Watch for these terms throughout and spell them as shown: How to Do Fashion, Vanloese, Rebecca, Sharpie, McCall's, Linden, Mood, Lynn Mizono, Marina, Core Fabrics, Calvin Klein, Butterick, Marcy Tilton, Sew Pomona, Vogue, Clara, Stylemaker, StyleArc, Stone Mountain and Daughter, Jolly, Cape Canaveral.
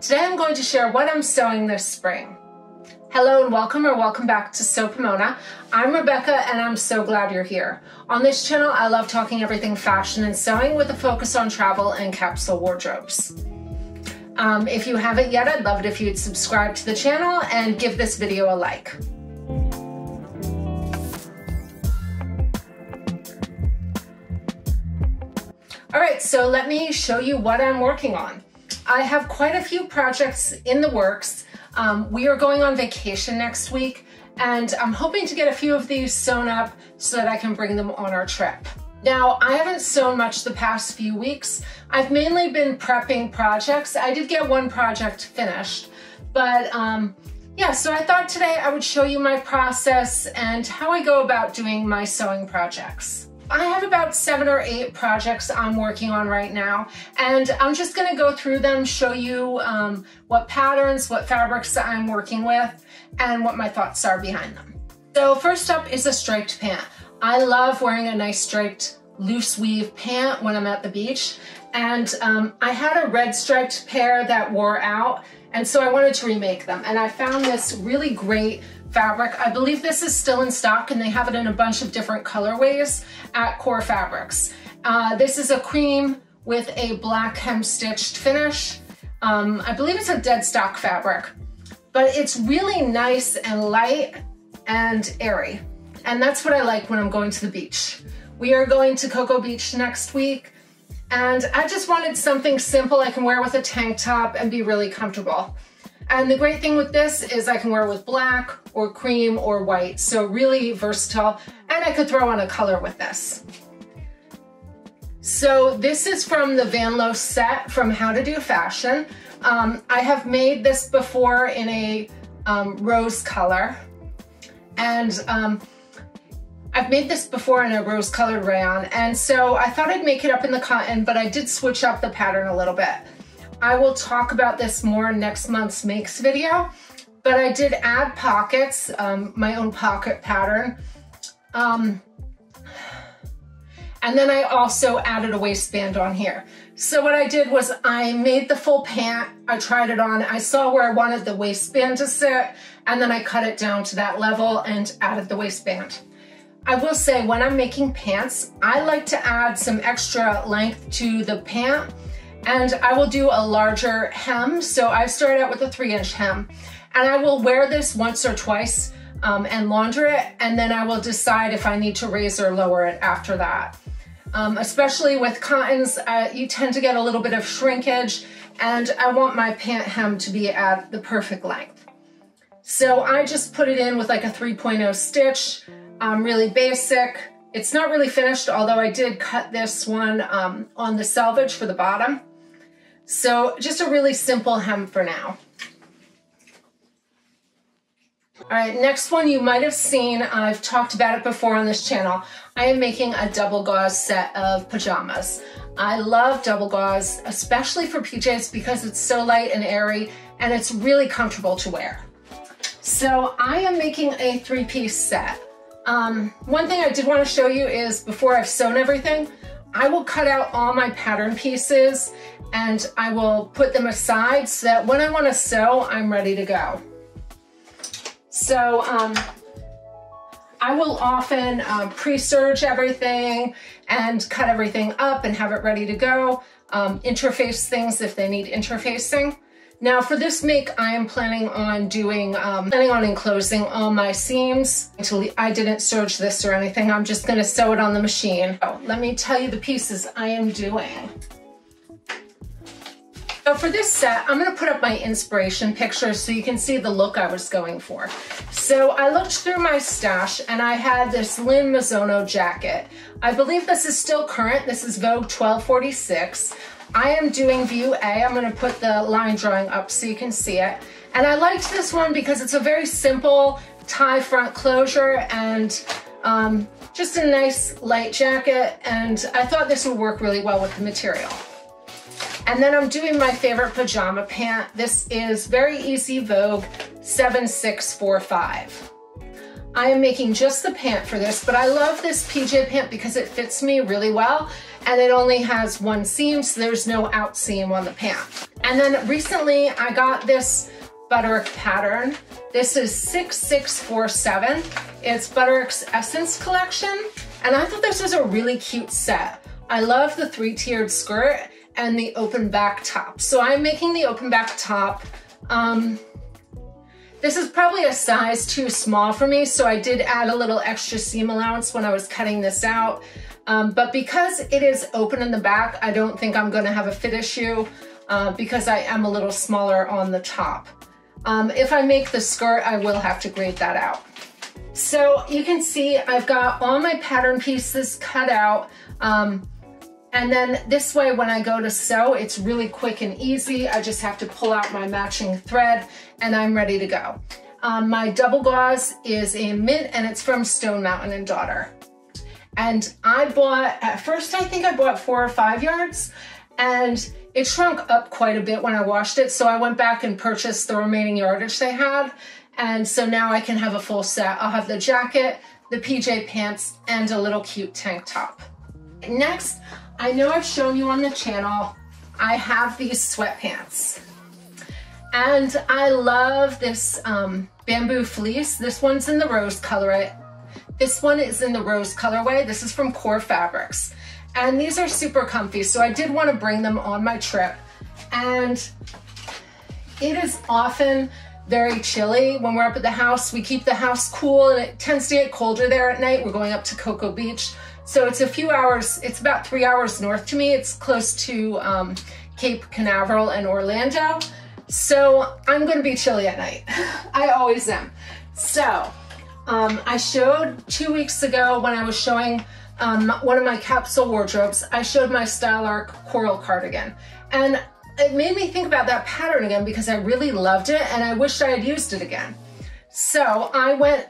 Today I'm going to share what I'm sewing this spring. Hello and welcome or welcome back to Sew Pomona. I'm Rebecca and I'm so glad you're here. On this channel I love talking everything fashion and sewing with a focus on travel and capsule wardrobes. If you haven't yet, I'd love it if you'd subscribe to the channel and give this video a like. All right, so let me show you what I'm working on. I have quite a few projects in the works. We are going on vacation next week, and I'm hoping to get a few of these sewn up so that I can bring them on our trip. Now, I haven't sewn much the past few weeks. I've mainly been prepping projects. I did get one project finished, but yeah, so I thought today I would show you my process and how I go about doing my sewing projects. I have about 7 or 8 projects I'm working on right now, and I'm just gonna go through them, show you what patterns, what fabrics I'm working with, and what my thoughts are behind them. So first up is a striped pant. I love wearing a nice striped loose weave pant when I'm at the beach, and I had a red striped pair that wore out, and so I wanted to remake them, and I found this really great fabric. I believe this is still in stock and they have it in a bunch of different colorways at Core Fabrics. This is a cream with a black hem stitched finish. I believe it's a dead stock fabric, but it's really nice and light and airy. And that's what I like when I'm going to the beach. We are going to Cocoa Beach next week, and I just wanted something simple I can wear with a tank top and be really comfortable. And the great thing with this is I can wear with black or cream or white, so really versatile, and I could throw on a color with this. So this is from the Vanloese set from How to Do Fashion. I have made this before in a rose color, and I've made this before in a rose colored rayon, and so I thought I'd make it up in the cotton, but I did switch up the pattern a little bit. I will talk about this more in next month's makes video, but I did add pockets, my own pocket pattern. And then I also added a waistband on here. So what I did was I made the full pant, I tried it on, I saw where I wanted the waistband to sit, and then I cut it down to that level and added the waistband. I will say when I'm making pants, I like to add some extra length to the pant, and I will do a larger hem. So I started out with a 3-inch hem, and I will wear this once or twice and launder it, and then I will decide if I need to raise or lower it after that. Especially with cottons, you tend to get a little bit of shrinkage, and I want my pant hem to be at the perfect length. So I just put it in with like a 3.0 stitch, really basic. It's not really finished, although I did cut this one on the selvage for the bottom. So just a really simple hem for now. All right, next one you might have seen. I've talked about it before on this channel. I am making a double gauze set of pajamas. I love double gauze, especially for PJs, because it's so light and airy, and it's really comfortable to wear. So I am making a 3-piece set. One thing I did want to show you is before I've sewn everything, I will cut out all my pattern pieces and I will put them aside so that when I want to sew, I'm ready to go. So I will often pre-serge everything and cut everything up and have it ready to go, interface things if they need interfacing. Now for this make, I am planning on doing, enclosing all my seams. I didn't serge this or anything. I'm just gonna sew it on the machine. Oh, let me tell you the pieces I am doing. So for this set, I'm gonna put up my inspiration pictures so you can see the look I was going for. So I looked through my stash and I had this Lynn Mizono jacket. I believe this is still current. This is Vogue 1246. I am doing view A. I'm gonna put the line drawing up so you can see it. And I liked this one because it's a very simple tie front closure and just a nice light jacket. And I thought this would work really well with the material. And then I'm doing my favorite pajama pant. This is Very Easy Vogue 7645. I am making just the pant for this, but I love this PJ pant because it fits me really well. and it only has one seam, so there's no out seam on the pant. And then recently I got this Butterick pattern. This is 6647. It's Butterick's Essence collection, and I thought this was a really cute set. I love the three-tiered skirt and the open back top. So I'm making the open back top. This is probably a size too small for me, so I did add a little extra seam allowance when I was cutting this out. But because it is open in the back, I don't think I'm gonna have a fit issue because I am a little smaller on the top. If I make the skirt, I will have to grade that out. So you can see I've got all my pattern pieces cut out. And then this way, when I go to sew, it's really quick and easy. I just have to pull out my matching thread and I'm ready to go. My double gauze is a mint and it's from Stone Mountain and Daughter. And I bought, at first I think I bought 4 or 5 yards, and it shrunk up quite a bit when I washed it. So I went back and purchased the remaining yardage they had. And so now I can have a full set. I'll have the jacket, the PJ pants, and a little cute tank top. Next, I know I've shown you on the channel, I have these sweatpants. And I love this bamboo fleece. This one's in the rose colorway. This one is in the rose colorway. This is from Core Fabrics. And these are super comfy, so I did want to bring them on my trip. And it is often very chilly when we're up at the house. We keep the house cool, and it tends to get colder there at night. We're going up to Cocoa Beach. So it's a few hours, it's about 3 hours north to me. It's close to Cape Canaveral and Orlando. So I'm gonna be chilly at night. I always am. So I showed 2 weeks ago when I was showing one of my capsule wardrobes, I showed my StyleArc coral cardigan. And it made me think about that pattern again because I really loved it and I wished I had used it again. So I went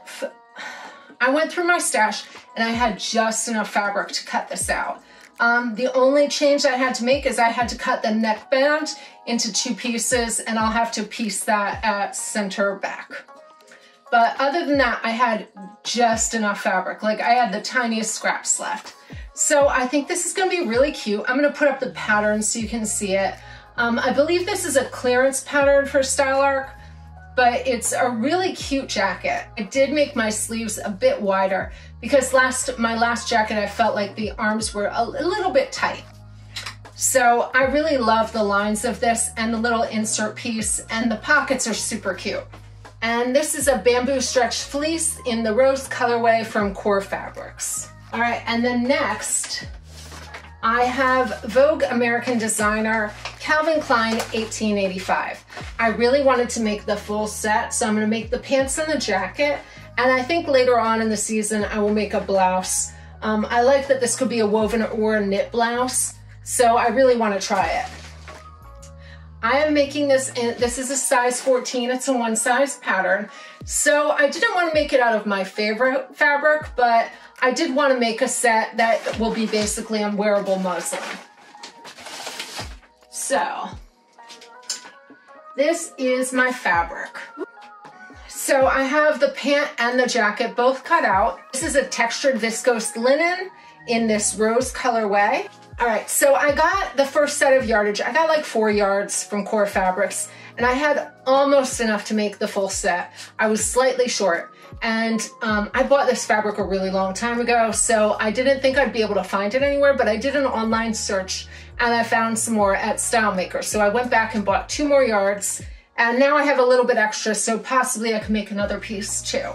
through my stash and I had just enough fabric to cut this out. The only change I had to make is I had to cut the neckband into 2 pieces, and I'll have to piece that at center back. But other than that, I had just enough fabric. Like, I had the tiniest scraps left. So I think this is gonna be really cute. I'm gonna put up the pattern so you can see it. I believe this is a clearance pattern for StyleArc, but it's a really cute jacket. I did make my sleeves a bit wider because my last jacket, I felt like the arms were a little bit tight. So I really love the lines of this and the little insert piece, and the pockets are super cute. And this is a bamboo stretch fleece in the rose colorway from Core Fabrics. All right, and then next, I have Vogue American Designer, Calvin Klein 1885. I really wanted to make the full set, so I'm gonna make the pants and the jacket, and I think later on in the season, I will make a blouse. I like that this could be a woven or a knit blouse, so I really wanna try it. I am making this, this is a size 14, it's a one size pattern. So I didn't wanna make it out of my favorite fabric, but I did wanna make a set that will be basically on wearable muslin. So this is my fabric. So I have the pant and the jacket both cut out. This is a textured viscose linen in this rose colorway. All right, so I got the first set of yardage. I got like 4 yards from Core Fabrics, and I had almost enough to make the full set. I was slightly short, and I bought this fabric a really long time ago, so I didn't think I'd be able to find it anywhere, but I did an online search and I found some more at StyleMaker. So I went back and bought 2 more yards, and now I have a little bit extra, so possibly I can make another piece too.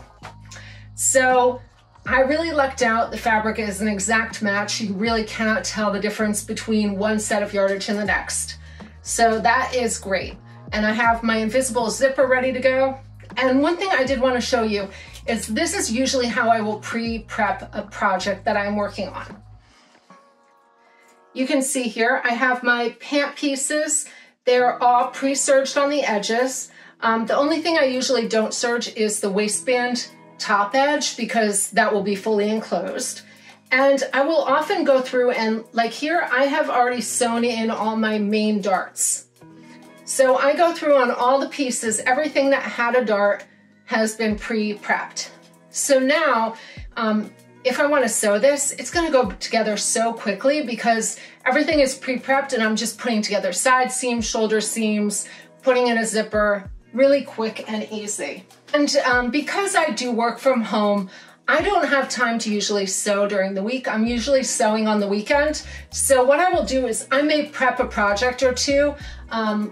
So I really lucked out. The fabric is an exact match. You really cannot tell the difference between one set of yardage and the next. So that is great. And I have my invisible zipper ready to go. And one thing I did want to show you is this is usually how I will pre-prep a project that I'm working on. You can see here, I have my pant pieces. They're all pre-serged on the edges. The only thing I usually don't serge is the waistband top edge, because that will be fully enclosed. And I will often go through and, like here, I have already sewn in all my main darts. So I go through on all the pieces, everything that had a dart has been pre-prepped. So now if I want to sew this, it's going to go together so quickly because everything is pre-prepped and I'm just putting together side seams, shoulder seams, putting in a zipper, really quick and easy. And because I do work from home, I don't have time to usually sew during the week. I'm usually sewing on the weekend. So what I will do is I may prep a project or two.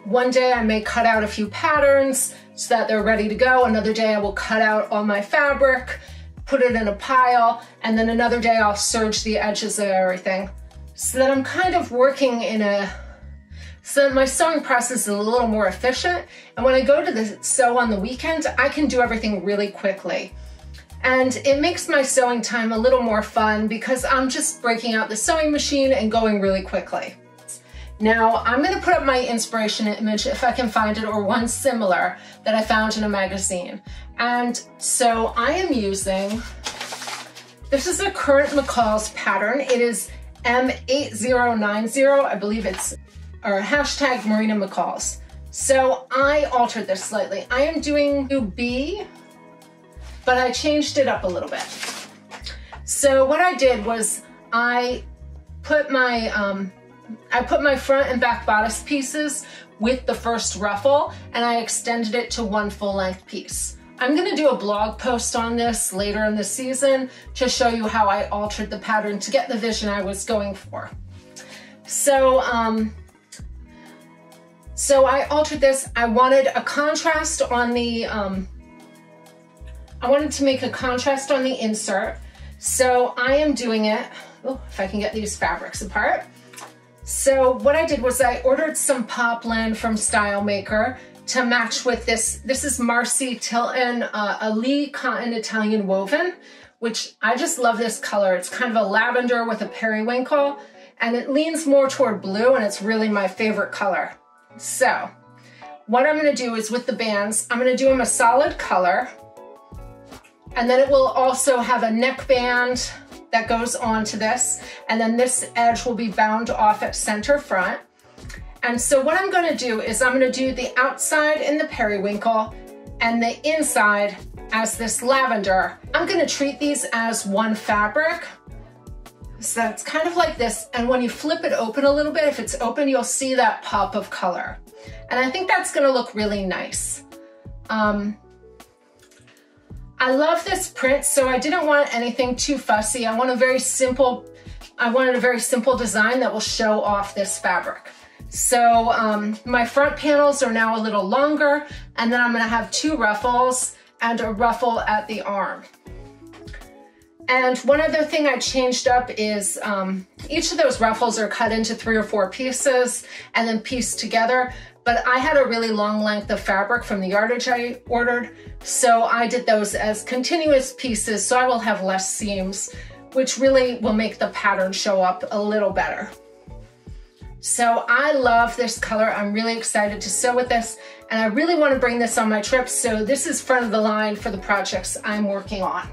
One day I may cut out a few patterns so that they're ready to go. Another day I will cut out all my fabric, put it in a pile, and then another day I'll serge the edges of everything. So that I'm kind of working in so my sewing process is a little more efficient. And when I go to the sew on the weekend, I can do everything really quickly. And it makes my sewing time a little more fun because I'm just breaking out the sewing machine and going really quickly. Now, I'm gonna put up my inspiration image if I can find it, or one similar that I found in a magazine. And so I am using, this is a current McCall's pattern. It is M8090, I believe it's, or hashtag Marina McCall's. So I altered this slightly. I am doing B, but I changed it up a little bit. So what I did was I put my front and back bodice pieces with the first ruffle, and I extended it to one full length piece. I'm gonna do a blog post on this later in the season to show you how I altered the pattern to get the vision I was going for. So, so I altered this. I wanted a contrast on the, I wanted to make a contrast on the insert. So I am doing it, oh, if I can get these fabrics apart. So what I did was I ordered some poplin from StyleMaker to match with this. This is Marcy Tilton, a Lee Cotton Italian Woven, which I just love this color. It's kind of a lavender with a periwinkle, and it leans more toward blue, and it's really my favorite color. So what I'm gonna do is with the bands, I'm gonna do them a solid color. And then it will also have a neckband that goes onto this. And then this edge will be bound off at center front. And so what I'm gonna do is I'm gonna do the outside in the periwinkle and the inside as this lavender. I'm gonna treat these as one fabric. So it's kind of like this. And when you flip it open a little bit, if it's open, you'll see that pop of color. And I think that's gonna look really nice. I love this print, so I didn't want anything too fussy. I wanted a very simple design that will show off this fabric. So my front panels are now a little longer, and then I'm gonna have two ruffles and a ruffle at the arm. And one other thing I changed up is each of those ruffles are cut into 3 or 4 pieces and then pieced together. But I had a really long length of fabric from the yardage I ordered, so I did those as continuous pieces, so I will have less seams, which really will make the pattern show up a little better. So I love this color. I'm really excited to sew with this, and I really want to bring this on my trip, so this is front of the line for the projects I'm working on.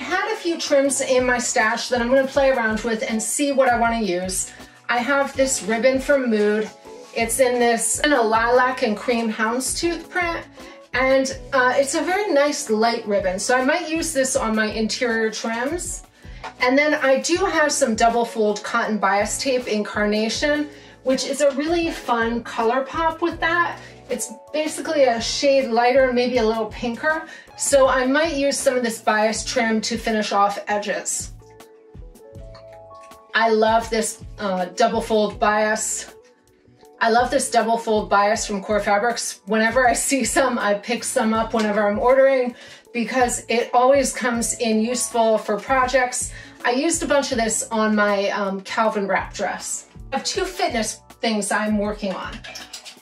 I had a few trims in my stash that I'm going to play around with and see what I want to use. I have this ribbon from Mood. It's in a lilac and cream houndstooth print, and it's a very nice light ribbon. So I might use this on my interior trims. And then I do have some double fold cotton bias tape in carnation, which is a really fun color pop with that. It's basically a shade lighter, maybe a little pinker. So I might use some of this bias trim to finish off edges. I love this double fold bias. I love this double fold bias from Core Fabrics. Whenever I see some, I pick some up whenever I'm ordering because it always comes in useful for projects. I used a bunch of this on my Calvin wrap dress. I have 2 fitness things I'm working on.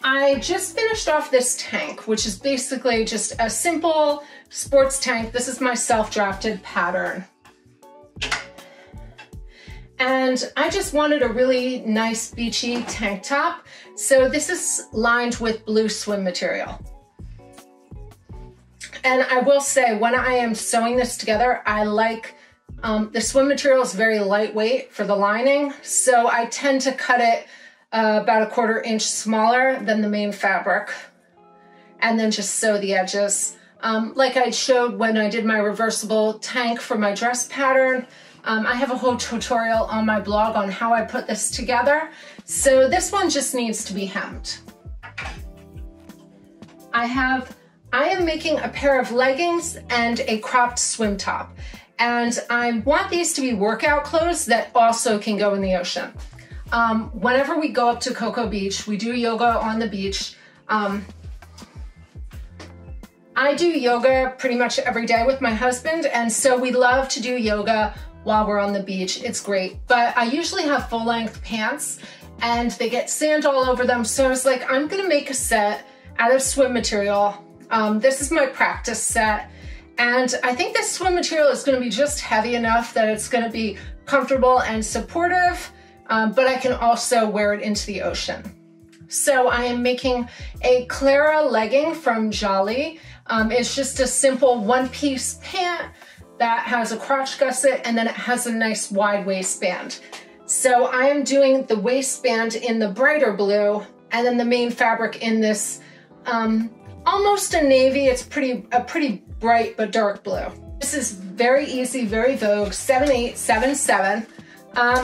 I just finished off this tank, which is basically just a simple sports tank. This is my self-drafted pattern. And I just wanted a really nice beachy tank top. So this is lined with blue swim material. And I will say, when I am sewing this together, I like, the swim material is very lightweight for the lining. So I tend to cut it about a 1/4 inch smaller than the main fabric and then just sew the edges. Like I showed when I did my reversible tank for my dress pattern, I have a whole tutorial on my blog on how I put this together. So this one just needs to be hemmed. I am making a pair of leggings and a cropped swim top. And I want these to be workout clothes that also can go in the ocean. Whenever we go up to Cocoa Beach, we do yoga on the beach. I do yoga pretty much every day with my husband, and so we love to do yoga while we're on the beach. It's great, but I usually have full-length pants and they get sand all over them. So I was like, I'm gonna make a set out of swim material. This is my practice set. And I think this swim material is gonna be just heavy enough that it's gonna be comfortable and supportive, but I can also wear it into the ocean. So I am making a Clara legging from Jolly. It's just a simple one-piece pant that has a crotch gusset and then it has a nice wide waistband. So I am doing the waistband in the brighter blue and then the main fabric in this almost a navy. It's a pretty bright but dark blue. This is very easy, very Vogue, 7877.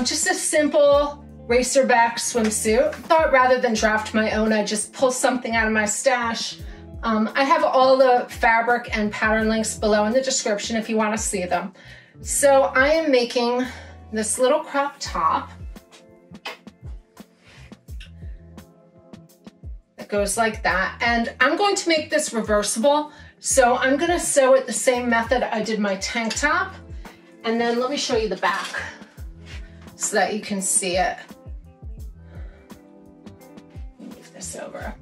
Just a simple racerback swimsuit. Thought rather than draft my own, I just pull something out of my stash. I have all the fabric and pattern links below in the description if you want to see them. So I am making this little crop top that goes like that, and I'm going to make this reversible. So I'm going to sew it the same method I did my tank top, and then let me show you the back so that you can see it. Move this over.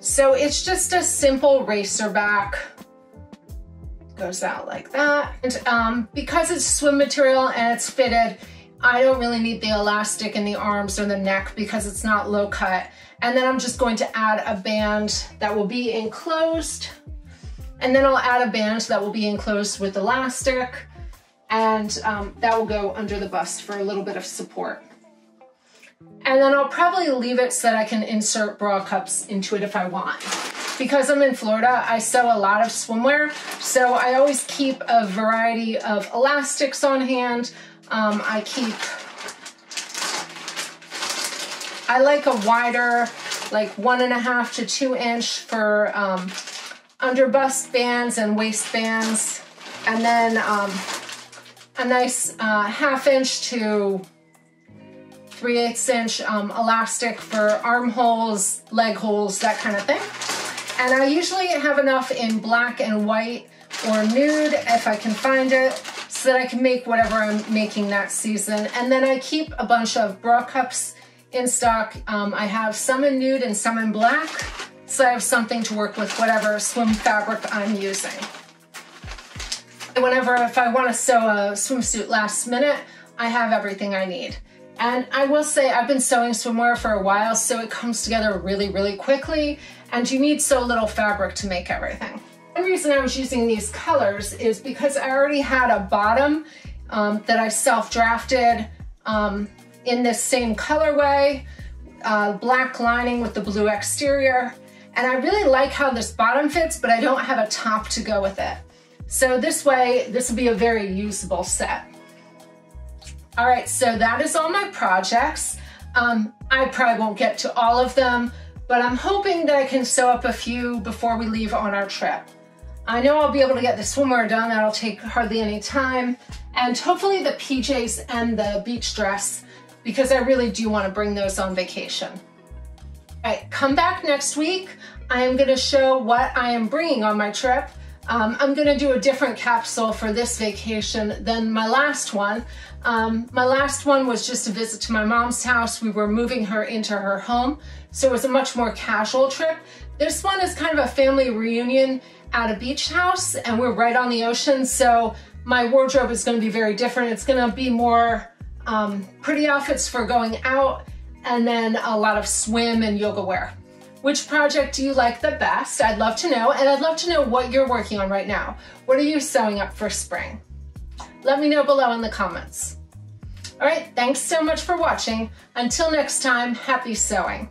So it's just a simple racer back, goes out like that. And because it's swim material and it's fitted, I don't really need the elastic in the arms or the neck because it's not low cut. And then I'm just going to add a band that will be enclosed. And then I'll add a band that will be enclosed with elastic. And that will go under the bust for a little bit of support. And then I'll probably leave it so that I can insert bra cups into it if I want. Because I'm in Florida, I sew a lot of swimwear, so I always keep a variety of elastics on hand. I like a wider, like 1.5 to 2 inch for under bust bands and waistbands. And then a nice 1/2 inch to 3/8 inch elastic for armholes, leg holes, that kind of thing. And I usually have enough in black and white or nude if I can find it so that I can make whatever I'm making that season. And then I keep a bunch of bra cups in stock. I have some in nude and some in black, so I have something to work with whatever swim fabric I'm using. Whenever, if I want to sew a swimsuit last minute, I have everything I need. And I will say I've been sewing swimwear for a while, so it comes together really, really quickly, and you need so little fabric to make everything. One reason I was using these colors is because I already had a bottom that I self-drafted in this same colorway, black lining with the blue exterior. And I really like how this bottom fits, but I don't have a top to go with it. So this way, this will be a very usable set. All right, so that is all my projects. I probably won't get to all of them, but I'm hoping that I can sew up a few before we leave on our trip. I know I'll be able to get the swimwear done. That'll take hardly any time. And hopefully the PJs and the beach dress, because I really do want to bring those on vacation. All right, come back next week. I am going to show what I am bringing on my trip. I'm going to do a different capsule for this vacation than my last one. My last one was just a visit to my mom's house. We were moving her into her home, so it was a much more casual trip. This one is kind of a family reunion at a beach house, and we're right on the ocean, so my wardrobe is going to be very different. It's going to be more pretty outfits for going out, and then a lot of swim and yoga wear. Which project do you like the best? I'd love to know, and I'd love to know what you're working on right now. What are you sewing up for spring? Let me know below in the comments. All right, thanks so much for watching. Until next time, happy sewing.